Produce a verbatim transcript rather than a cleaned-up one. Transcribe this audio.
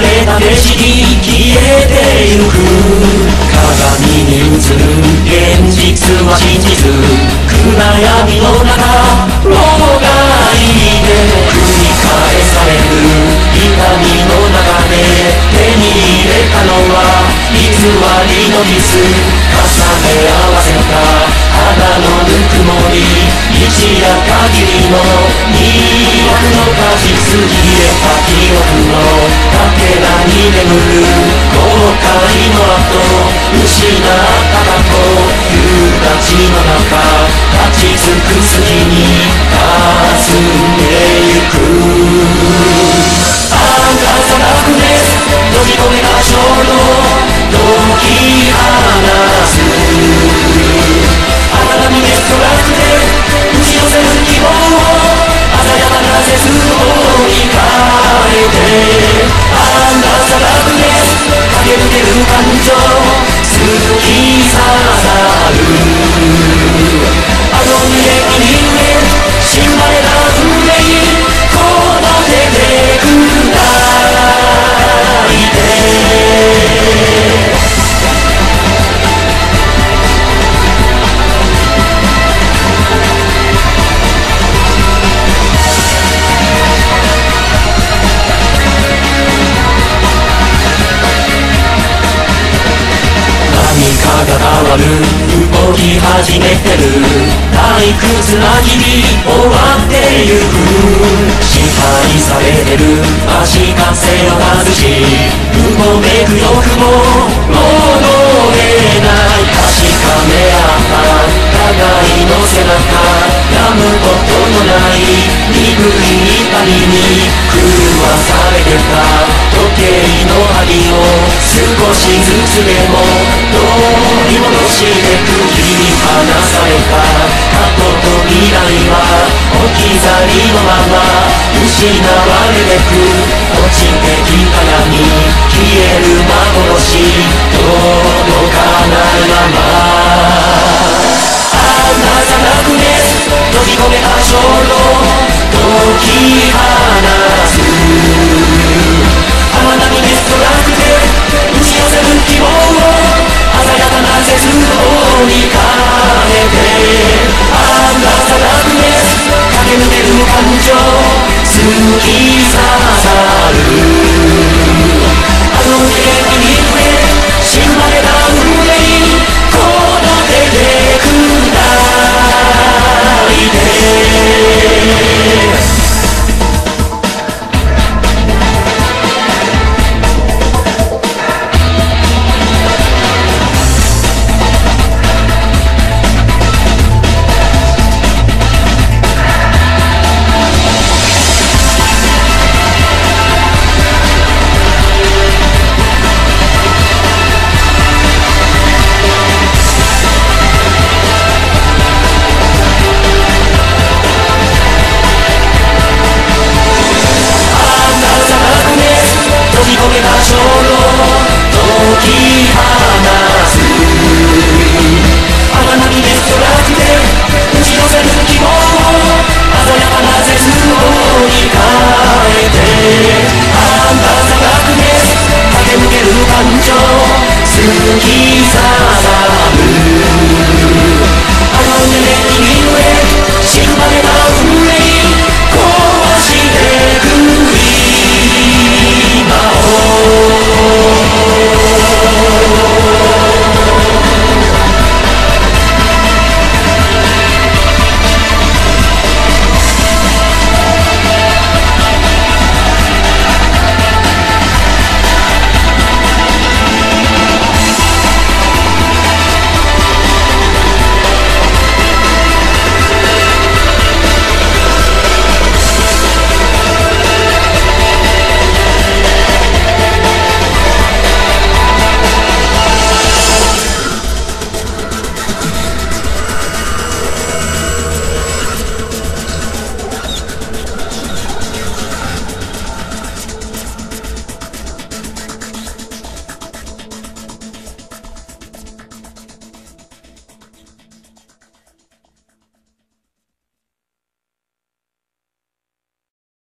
れた景色消えてゆく鏡に映る現実は真実暗闇の中もがいて繰り返される痛みの中で手に入れたのは偽りのキス重ね合わせた肌のぬくもり一夜限りの二億の果実消えた記憶のかけらに眠る後悔の跡失った過去夕立の中立ち尽くす日に霞んでゆく明るさダークネス閉じ込めた衝動解き放つ 温み熱とラクで打ち寄せる希望を鮮やかな絶望に変えて アンダーザラブネス 駆け抜ける感情 突き刺さる あの胸に飢え 死んだれた運命 この手で動き始めてる退屈な日々終わってゆく支配されてる足かせを外しうごめく欲も戻れない確かめ合った互いの背中病むことのない鈍い痛みに狂わされてた時計の針を少しずつでも取り戻してく切り離された過去と未来は置き去りのまま失われてく